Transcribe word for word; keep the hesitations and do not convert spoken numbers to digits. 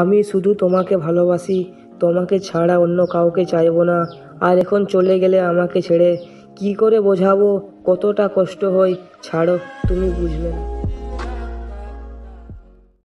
আমি শুধু তোমাকে ভালোবাসি, তোমাকে ছাড়া অন্য কাউকে চাইব না। আর এখন চলে গেলে আমাকে ছেড়ে, কি করে বোঝাবো কতটা কষ্ট হয়। ছাড়ো, তুমি বুঝবে না।